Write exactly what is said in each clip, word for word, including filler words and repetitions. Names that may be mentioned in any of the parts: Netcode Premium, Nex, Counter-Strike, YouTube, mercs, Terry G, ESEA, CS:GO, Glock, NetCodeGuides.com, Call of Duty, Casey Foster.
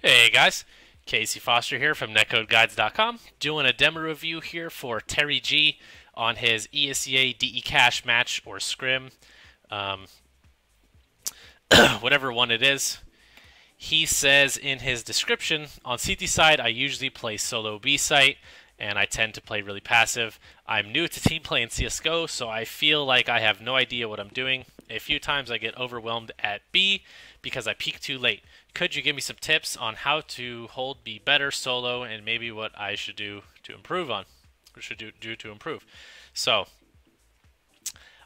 Hey guys, Casey Foster here from net code guides dot com, doing a demo review here for Terry G on his E S E A D E cash match or scrim, um, whatever one it is. He says in his description, on C T side I usually play solo B site and I tend to play really passive. I'm new to team play in C S G O, so I feel like I have no idea what I'm doing. A few times I get overwhelmed at B because I peek too late. Could you give me some tips on how to hold B better solo and maybe what I should do to improve on? Or should do, do to improve? So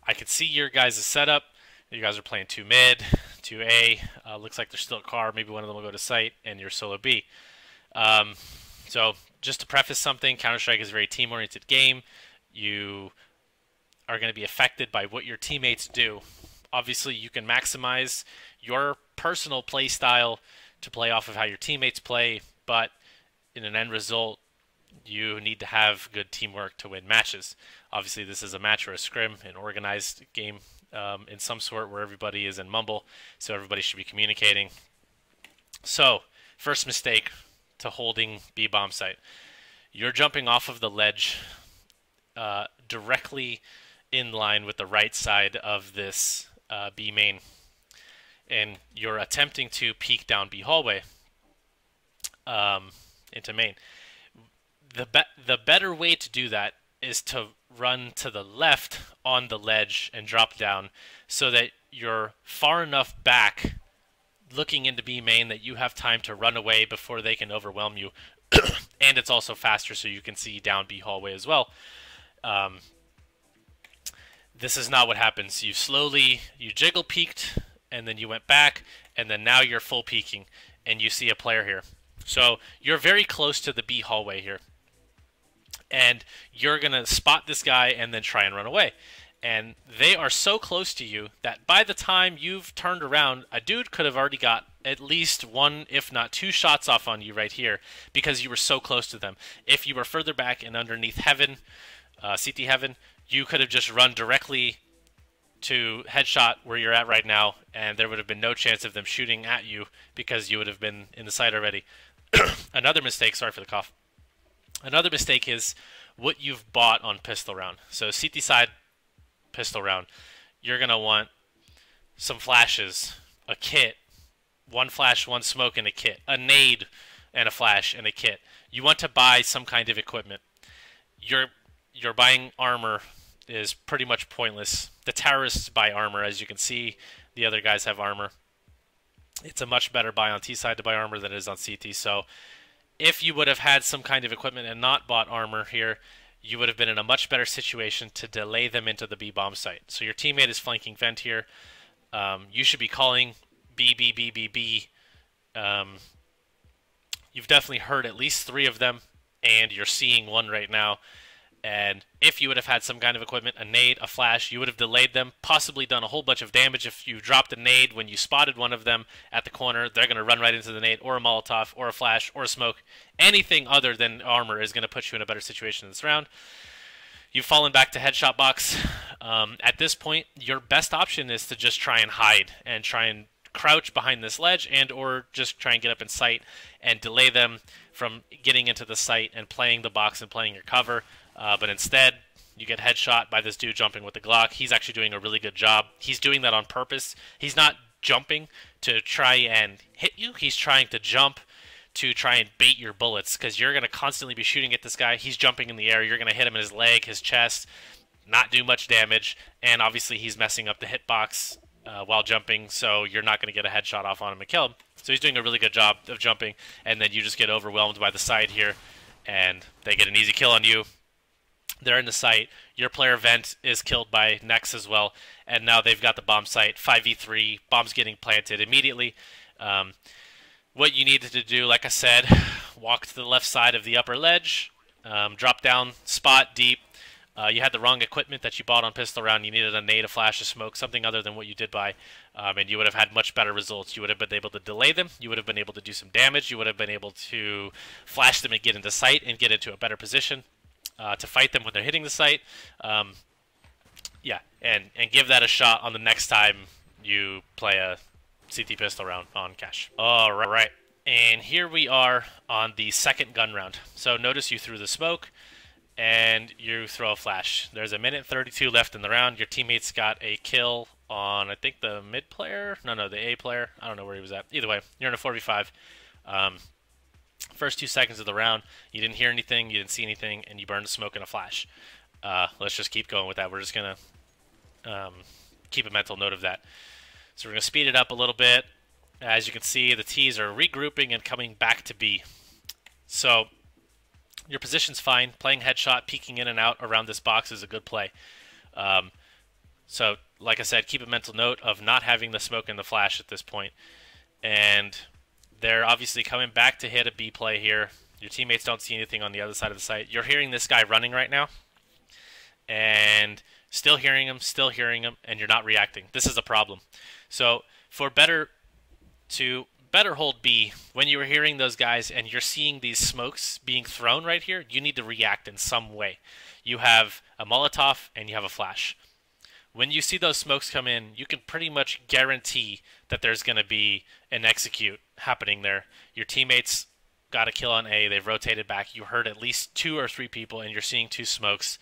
I could see your guys' setup. You guys are playing two mid, two A. Uh, looks like there's still a car. Maybe one of them will go to site, and you're solo B. Um, so just to preface something, Counter-Strike is a very team-oriented game. You are going to be affected by what your teammates do. Obviously, you can maximize your personal play style to play off of how your teammates play, but in an end result, you need to have good teamwork to win matches. Obviously, this is a match or a scrim, an organized game um, in some sort where everybody is in mumble, so everybody should be communicating. So, first mistake to holding B bomb site. You're jumping off of the ledge uh, directly in line with the right side of this uh, B main, and you're attempting to peek down B hallway um, into main. The be the better way to do that is to run to the left on the ledge and drop down so that you're far enough back looking into B main that you have time to run away before they can overwhelm you. And it's also faster so you can see down B hallway as well. Um, this is not what happens. You slowly, you jiggle peeked, and then you went back, and then now you're full peeking, and you see a player here. So you're very close to the B hallway here, and you're going to spot this guy and then try and run away. And they are so close to you that by the time you've turned around, a dude could have already got at least one, if not two shots off on you right here because you were so close to them. If you were further back and underneath heaven, uh, C T heaven, you could have just run directly to headshot where you're at right now, and there would have been no chance of them shooting at you because you would have been in the site already. Another mistake, sorry for the cough. Another mistake is what you've bought on pistol round. So C T side pistol round, you're gonna want some flashes, a kit, one flash, one smoke and a kit, a nade and a flash and a kit. You want to buy some kind of equipment. You're you're buying armor is pretty much pointless. The terrorists buy armor, as you can see. The other guys have armor. It's a much better buy on T side to buy armor than it is on C T. So if you would have had some kind of equipment and not bought armor here, you would have been in a much better situation to delay them into the B bomb site. So your teammate is flanking vent here. Um, you should be calling B, B, B, B, B. Um, you've definitely heard at least three of them, and you're seeing one right now. And if you would have had some kind of equipment, a nade, a flash, you would have delayed them, possibly done a whole bunch of damage. If you dropped a nade when you spotted one of them at the corner, they're going to run right into the nade, or a Molotov, or a flash, or a smoke. Anything other than armor is going to put you in a better situation in this round. You've fallen back to headshot box. Um, at this point, your best option is to just try and hide and try and crouch behind this ledge, and or just try and get up in sight and delay them from getting into the sight and playing the box and playing your cover. Uh, but instead, you get headshot by this dude jumping with the Glock. He's actually doing a really good job. He's doing that on purpose. He's not jumping to try and hit you. He's trying to jump to try and bait your bullets because you're going to constantly be shooting at this guy. He's jumping in the air. You're going to hit him in his leg, his chest, not do much damage. And obviously, he's messing up the hitbox uh, while jumping, so you're not going to get a headshot off on him and kill him. So he's doing a really good job of jumping, and then you just get overwhelmed by the side here, and they get an easy kill on you. They're in the site. Your player vent is killed by Nex as well, and now they've got the bomb site. five v three, bombs getting planted immediately. Um, what you needed to do, like I said, walk to the left side of the upper ledge, um, drop down, spot deep. Uh, you had the wrong equipment that you bought on pistol round. You needed a nade, a flash, a smoke, something other than what you did buy, um, and you would have had much better results. You would have been able to delay them. You would have been able to do some damage. You would have been able to flash them and get into sight and get into a better position. Uh, to fight them when they're hitting the site, um, yeah, and and give that a shot on the next time you play a C T pistol round on cash. All right. And here we are on the second gun round. So notice you threw the smoke and you throw a flash. There's a minute thirty-two left in the round. Your teammates got a kill on, I think, the mid player. No, no, the A player. I don't know where he was at. Either way, you're in a four v five. Um, first two seconds of the round, you didn't hear anything, you didn't see anything, and you burned the smoke in a flash. Uh, let's just keep going with that. We're just going to um, keep a mental note of that. So we're going to speed it up a little bit. As you can see, the T's are regrouping and coming back to B. So your position's fine. Playing headshot, peeking in and out around this box is a good play. Um, so, like I said, keep a mental note of not having the smoke and the flash at this point. And they're obviously coming back to hit a B play here. Your teammates don't see anything on the other side of the site. You're hearing this guy running right now. And still hearing him, still hearing him, and you're not reacting. This is a problem. So for better to better hold B, when you were hearing those guys and you're seeing these smokes being thrown right here, you need to react in some way. You have a Molotov and you have a flash. When you see those smokes come in, you can pretty much guarantee that there's going to be an execute happening there. Your teammates got a kill on A. They've rotated back. You heard at least two or three people, and you're seeing two smokes.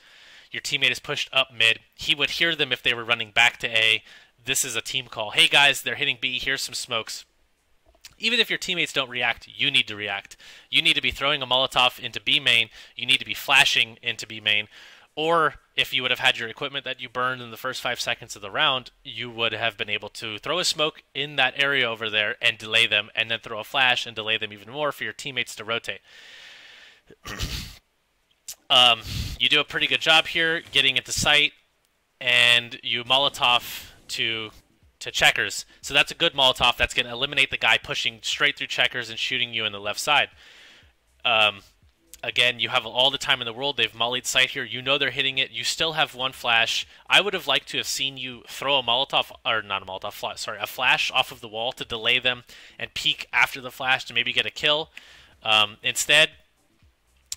Your teammate is pushed up mid. He would hear them if they were running back to A. This is a team call. Hey, guys, they're hitting B. Here's some smokes. Even if your teammates don't react, you need to react. You need to be throwing a Molotov into B main. You need to be flashing into B main. Or if you would have had your equipment that you burned in the first five seconds of the round, you would have been able to throw a smoke in that area over there and delay them, and then throw a flash and delay them even more for your teammates to rotate. um, you do a pretty good job here getting into sight, and you Molotov to... to checkers. So that's a good Molotov that's going to eliminate the guy pushing straight through checkers and shooting you in the left side. Um, again, you have all the time in the world. They've mollied sight here. You know they're hitting it. You still have one flash. I would have liked to have seen you throw a Molotov, or not a Molotov, flash, sorry, a flash off of the wall to delay them and peek after the flash to maybe get a kill. Um, instead,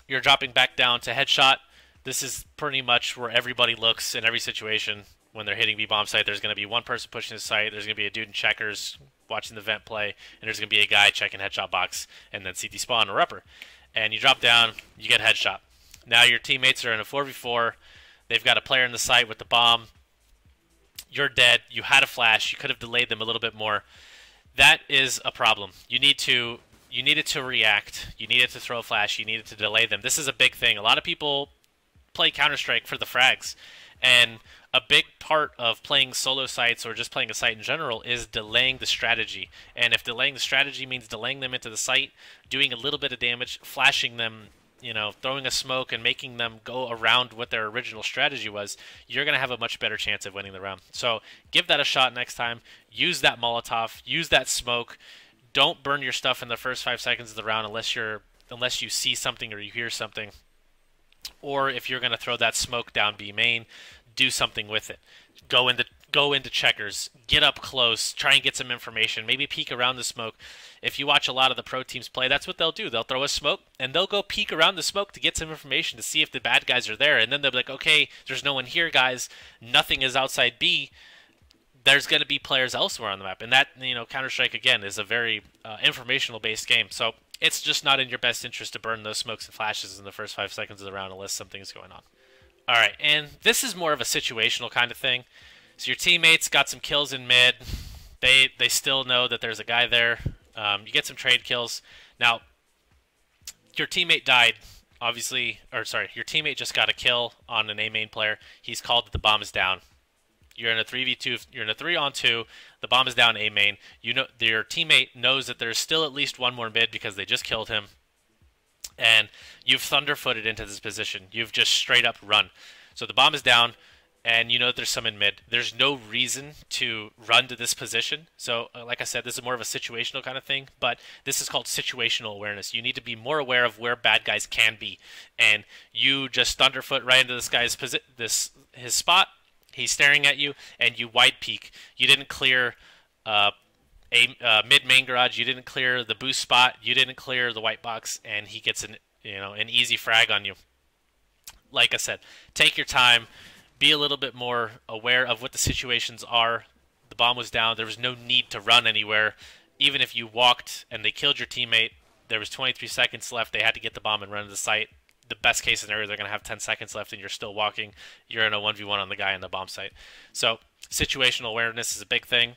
you're dropping back down to headshot. This is pretty much where everybody looks in every situation. When they're hitting B-bomb site, there's going to be one person pushing the site, there's going to be a dude in checkers watching the vent play, and there's going to be a guy checking headshot box, and then C T spawn or upper. And you drop down, you get headshot. Now your teammates are in a four v four, they've got a player in the site with the bomb, you're dead, you had a flash, you could have delayed them a little bit more. That is a problem. You need to, you needed to react, you needed to throw a flash, you needed to delay them. This is a big thing. A lot of people play Counter-Strike for the frags, and a big part of playing solo sites or just playing a site in general is delaying the strategy. And if delaying the strategy means delaying them into the site, doing a little bit of damage, flashing them, you know, throwing a smoke and making them go around what their original strategy was, you're going to have a much better chance of winning the round. So give that a shot next time. Use that Molotov. Use that smoke. Don't burn your stuff in the first five seconds of the round unless you're unless you see something or you hear something. Or if you're going to throw that smoke down B main, do something with it. Go into go into checkers. Get up close. Try and get some information. Maybe peek around the smoke. If you watch a lot of the pro teams play, that's what they'll do. They'll throw a smoke, and they'll go peek around the smoke to get some information to see if the bad guys are there. And then they'll be like, okay, there's no one here, guys. Nothing is outside B. There's going to be players elsewhere on the map. And that, you know, Counter-Strike, again, is a very uh, informational-based game. So it's just not in your best interest to burn those smokes and flashes in the first five seconds of the round unless something's going on. All right, and this is more of a situational kind of thing. So your teammates got some kills in mid. They they still know that there's a guy there. Um, you get some trade kills. Now, your teammate died, obviously. Or, sorry, your teammate just got a kill on an A main player. He's called that the bomb is down. You're in a three v two. You're in a three on two. The bomb is down A main. You know, your teammate knows that there's still at least one more mid because they just killed him. And you've thunderfooted into this position. You've just straight up run. So the bomb is down, and you know that there's some in mid. There's no reason to run to this position. So uh, like I said, this is more of a situational kind of thing, but this is called situational awareness. You need to be more aware of where bad guys can be. And you just thunderfoot right into this guy's posi this his spot. He's staring at you, and you wide peek. You didn't clear uh A uh, mid-main garage, you didn't clear the boost spot, you didn't clear the white box, and he gets an you know an easy frag on you. Like I said, take your time, be a little bit more aware of what the situations are. The bomb was down, there was no need to run anywhere. even if you walked and they killed your teammate, there was twenty-three seconds left, they had to get the bomb and run to the site. The best case scenario, they're going to have ten seconds left and you're still walking. You're in a one v one on the guy in the bomb site. So situational awareness is a big thing.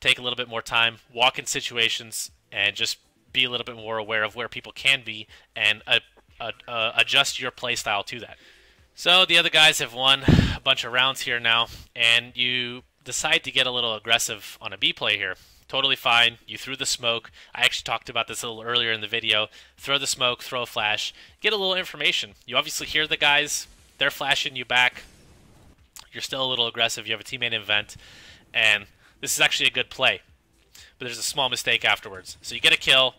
Take a little bit more time, walk in situations, and just be a little bit more aware of where people can be and uh, uh, uh, adjust your play style to that. So the other guys have won a bunch of rounds here now, and you decide to get a little aggressive on a B play here. Totally fine. You threw the smoke. I actually talked about this a little earlier in the video. Throw the smoke, throw a flash, get a little information. You obviously hear the guys, they're flashing you back. You're still a little aggressive. You have a teammate in vent, and this is actually a good play, but there's a small mistake afterwards. So you get a kill,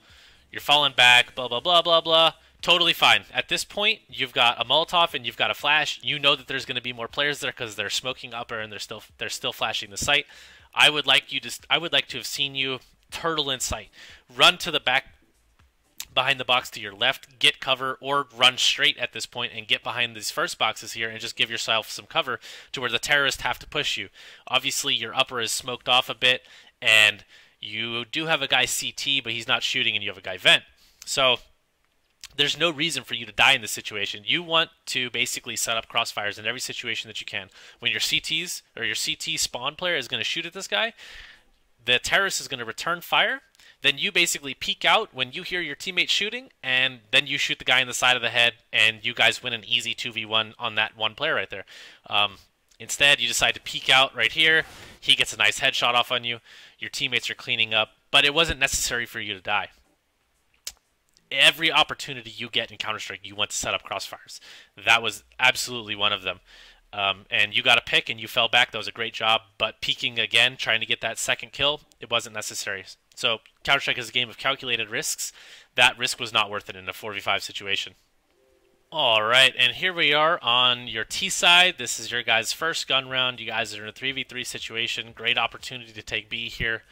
you're falling back, blah, blah, blah, blah, blah. Totally fine. At this point, you've got a Molotov and you've got a flash. You know that there's going to be more players there because they're smoking upper and they're still they're still flashing the site. I would like you to, I would like to have seen you turtle in sight. Run to the back behind the box to your left, get cover, or run straight at this point and get behind these first boxes here and just give yourself some cover to where the terrorists have to push you. Obviously, your upper is smoked off a bit, and you do have a guy C T, but he's not shooting, and you have a guy vent. So there's no reason for you to die in this situation. You want to basically set up crossfires in every situation that you can. When your C Ts or your C T spawn player is going to shoot at this guy, the terrorist is going to return fire. Then you basically peek out when you hear your teammate shooting, and then you shoot the guy in the side of the head, and you guys win an easy two v one on that one player right there. Um, instead, you decide to peek out right here. He gets a nice headshot off on you. Your teammates are cleaning up, but it wasn't necessary for you to die. Every opportunity you get in Counter-Strike, you want to set up crossfires. That was absolutely one of them. Um, and you got a pick, and you fell back. That was a great job. But peeking again, trying to get that second kill, it wasn't necessary. So Counter-Strike is a game of calculated risks. That risk was not worth it in a four v five situation. All right, and here we are on your T side. This is your guys' first gun round. You guys are in a three v three situation. Great opportunity to take B here.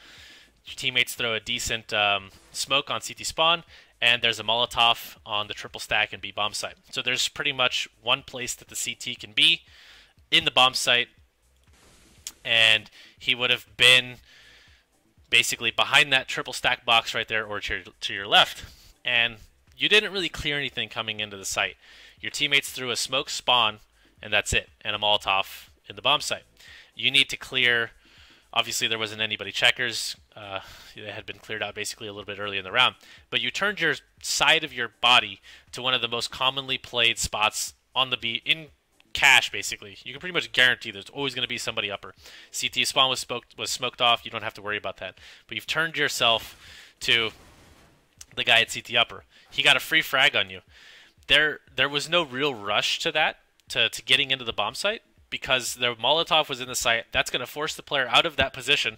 Your teammates throw a decent um, smoke on C T spawn. And there's a Molotov on the triple stack and B bomb site. So there's pretty much one place that the C T can be in the bomb site. And he would have been basically behind that triple stack box right there or to your, to your left. And you didn't really clear anything coming into the site. Your teammates threw a smoke spawn, and that's it, and a Molotov in the bomb site. You need to clear. Obviously, there wasn't anybody checkers. Uh, they had been cleared out basically a little bit early in the round. But you turned your side of your body to one of the most commonly played spots on the B in cash, basically. You can pretty much guarantee there's always going to be somebody upper. C T spawn was, spoke, was smoked off. You don't have to worry about that. But you've turned yourself to the guy at C T upper. He got a free frag on you. There, there was no real rush to that, to, to getting into the bomb site. Because the Molotov was in the site, that's going to force the player out of that position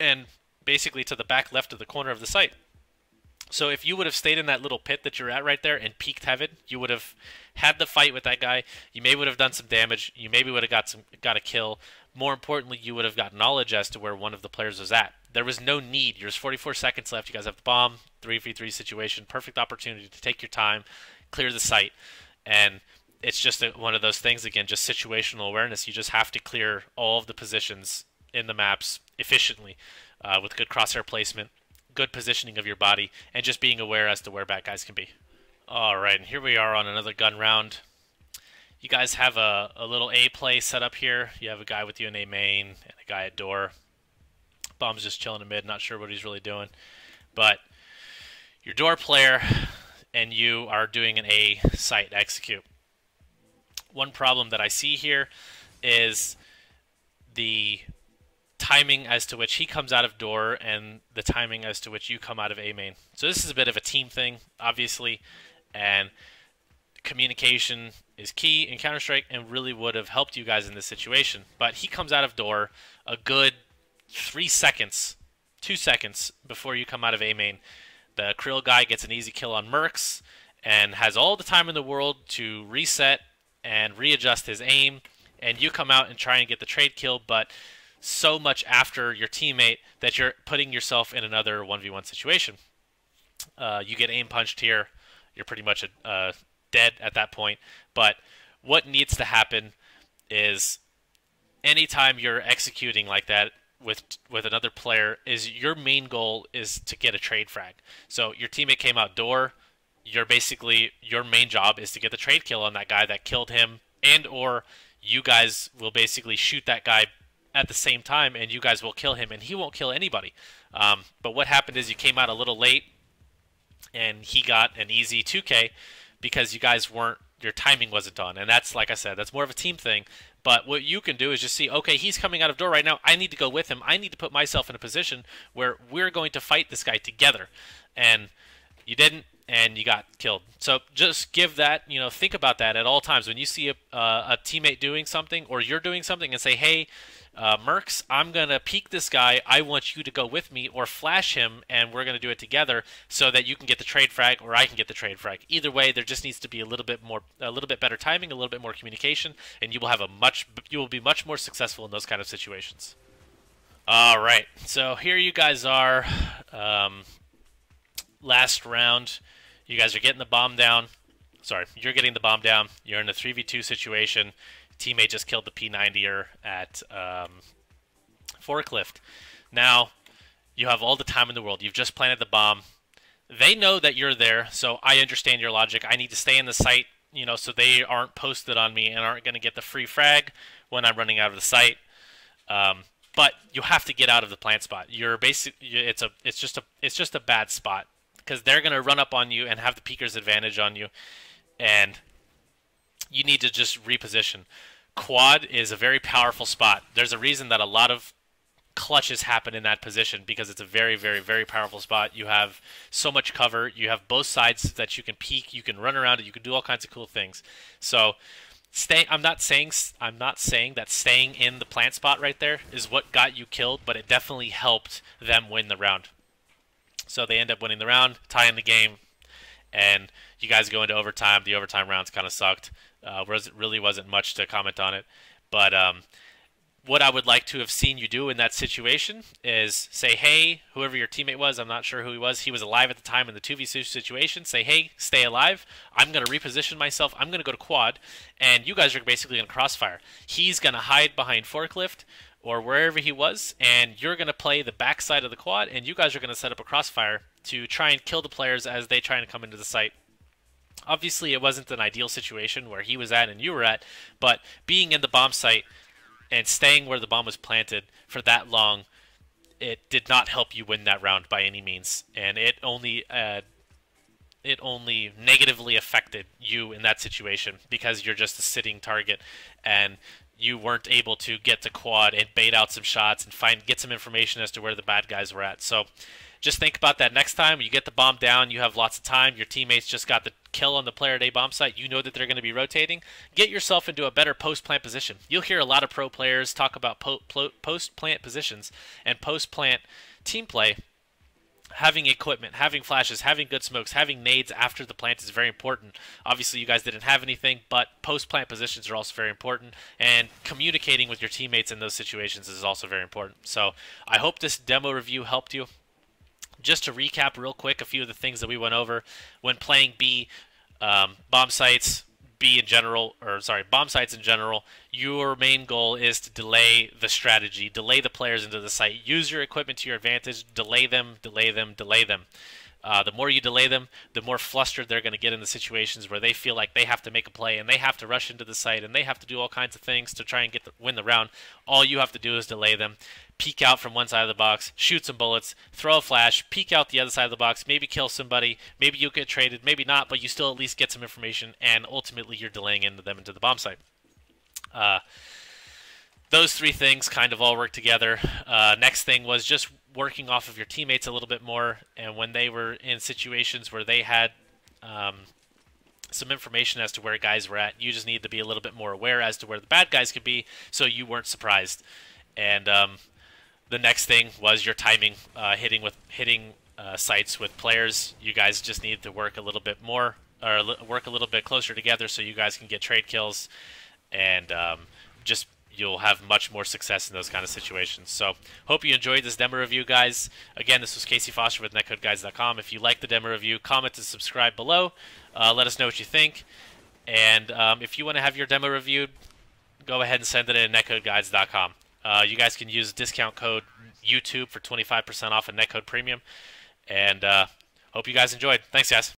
and basically to the back left of the corner of the site. So if you would have stayed in that little pit that you're at right there and peeked heaven, you would have had the fight with that guy. You maybe would have done some damage. You maybe would have got some got a kill. More importantly, you would have got knowledge as to where one of the players was at. There was no need. There's forty-four seconds left. You guys have the bomb, three v three situation, perfect opportunity to take your time, clear the site, and it's just one of those things, again, just situational awareness. You just have to clear all of the positions in the maps efficiently uh, with good crosshair placement, good positioning of your body, and just being aware as to where bad guys can be. All right, and here we are on another gun round. You guys have a, a little A play set up here. You have a guy with you in A main and a guy at door. Bomb's just chilling in mid, not sure what he's really doing. But your door player and you are doing an A site execute. One problem that I see here is the timing as to which he comes out of door and the timing as to which you come out of A main. So this is a bit of a team thing, obviously, and communication is key in Counter-Strike and really would have helped you guys in this situation. But he comes out of door a good three seconds, two seconds before you come out of A main. The Krill guy gets an easy kill on mercs and has all the time in the world to reset and readjust his aim, and you come out and try and get the trade kill, but so much after your teammate that you're putting yourself in another one v one situation. Uh, you get aim punched here. You're pretty much a, uh, dead at that point, but what needs to happen is anytime you're executing like that, with with another player is your main goal is to get a trade frag. So your teammate came out door, you're basically, your main job is to get the trade kill on that guy that killed him, and or you guys will basically shoot that guy at the same time and you guys will kill him and he won't kill anybody. Um, but what happened is you came out a little late and he got an easy two K because you guys weren't, your timing wasn't on. And that's, like I said, that's more of a team thing. But what you can do is just see, okay, he's coming out of door right now. I need to go with him. I need to put myself in a position where we're going to fight this guy together. And you didn't, and you got killed. So just give that, you know, think about that at all times. When you see a, uh, a teammate doing something or you're doing something and say, hey, uh, mercs, I'm going to peek this guy. I want you to go with me or flash him, and we're going to do it together so that you can get the trade frag or I can get the trade frag. Either way, there just needs to be a little bit more, a little bit better timing, a little bit more communication, and you will have a much, you will be much more successful in those kind of situations. All right. So here you guys are. Um, last round. You guys are getting the bomb down. Sorry, you're getting the bomb down. You're in a three v two situation. Teammate just killed the P ninety-er at um, forklift. Now, you have all the time in the world. You've just planted the bomb. They know that you're there, so I understand your logic. I need to stay in the site, you know, so they aren't posted on me and aren't going to get the free frag when I'm running out of the site. Um, but you have to get out of the plant spot. You're basically, it's a, it's just a, it's just a bad spot, because they're going to run up on you and have the peeker's advantage on you, and you need to just reposition. Quad is a very powerful spot. There's a reason that a lot of clutches happen in that position, because it's a very, very, very powerful spot. You have so much cover. You have both sides that you can peek. You can run around it. You can do all kinds of cool things. So stay, I'm not saying I'm not saying that staying in the plant spot right there is what got you killed, but it definitely helped them win the round. So they end up winning the round, tying the game, and you guys go into overtime. The overtime rounds kind of sucked. Uh, really wasn't much to comment on it. But um, what I would like to have seen you do in that situation is say, hey, whoever your teammate was, I'm not sure who he was. He was alive at the time in the two v two situation. Say, hey, stay alive. I'm going to reposition myself. I'm going to go to quad, and you guys are basically going to crossfire. He's going to hide behind forklift or wherever he was, and you're going to play the backside of the quad, and you guys are going to set up a crossfire to try and kill the players as they try and come into the site. Obviously, it wasn't an ideal situation where he was at and you were at, but being in the bomb site and staying where the bomb was planted for that long, it did not help you win that round by any means, and it only uh, it only negatively affected you in that situation, because you're just a sitting target, and you weren't able to get to quad and bait out some shots and find get some information as to where the bad guys were at. So just think about that next time. You get the bomb down. You have lots of time. Your teammates just got the kill on the player at A bomb site. You know that they're going to be rotating. Get yourself into a better post-plant position. You'll hear a lot of pro players talk about po post-plant positions and post-plant team play. Having equipment, having flashes, having good smokes, having nades after the plant is very important. Obviously, you guys didn't have anything, but post-plant positions are also very important, and communicating with your teammates in those situations is also very important. So I hope this demo review helped you. Just to recap real quick, a few of the things that we went over when playing B, um, bomb sites, B in general, or sorry, bomb sites in general, your main goal is to delay the strategy, delay the players into the site, use your equipment to your advantage, delay them, delay them, delay them. Uh, the more you delay them, the more flustered they're going to get in the situations where they feel like they have to make a play and they have to rush into the site and they have to do all kinds of things to try and get the, win the round. All you have to do is delay them, peek out from one side of the box, shoot some bullets, throw a flash, peek out the other side of the box, maybe kill somebody, maybe you'll get traded, maybe not, but you still at least get some information, and ultimately you're delaying into them into the bomb site. Uh, those three things kind of all work together. Uh, next thing was just working off of your teammates a little bit more, and when they were in situations where they had um, some information as to where guys were at, you just need to be a little bit more aware as to where the bad guys could be so you weren't surprised. And um, the next thing was your timing, uh, hitting with hitting uh, sites with players. You guys just need to work a little bit more, or work a little bit closer together so you guys can get trade kills, and um, just you'll have much more success in those kind of situations. So hope you enjoyed this demo review, guys. Again, this was Casey Foster with NetCodeGuides dot com. If you like the demo review, comment and subscribe below. Uh, let us know what you think. And um, if you want to have your demo reviewed, go ahead and send it in at NetCodeGuides dot com. Uh, you guys can use discount code YouTube for twenty-five percent off of NetCode Premium. And uh, hope you guys enjoyed. Thanks, guys.